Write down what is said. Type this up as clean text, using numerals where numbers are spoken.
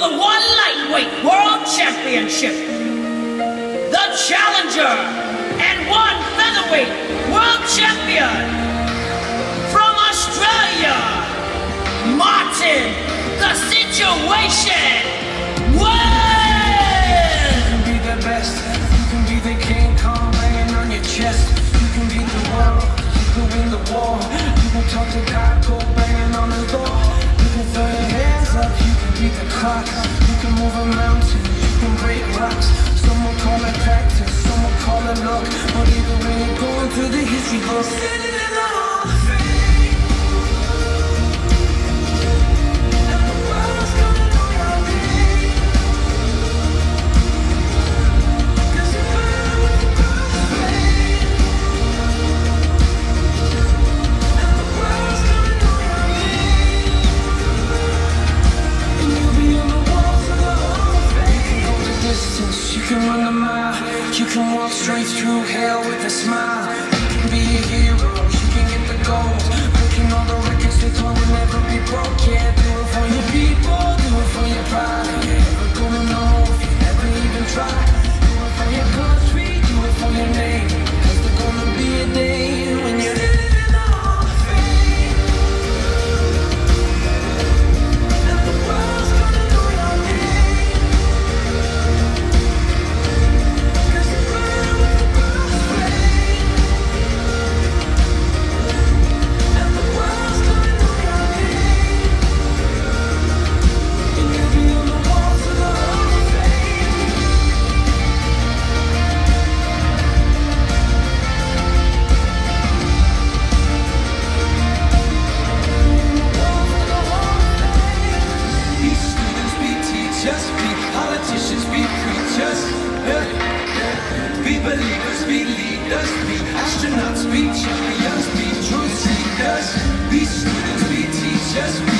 for the ONE Lightweight World Championship. The challenger and ONE Featherweight World Champion from Australia, Martin "The Situation" Nguyen. You can be the best, you can be the King Kong laying on your chest. You can beat the world, you can win the war. You can talk to God, go banging on the door. You can throw your hands up, you can beat the clock. You can move a mountain, you can break rocks. Some will call it practice, some will call it luck, but either way you're going through the history books. Standing in the Hall of Fame. You can run the mile, you can walk straight through hell with a smile. You can be a hero, you can get the gold, breaking all the records they thought would never be broke. Yeah, do it for your people, do it for your pride. You're never gonna know if you never even try. Do it for your country, do it for your name, 'cause there's gonna be a day when you're be astronauts, be champions, be truth seekers, be students, be teachers.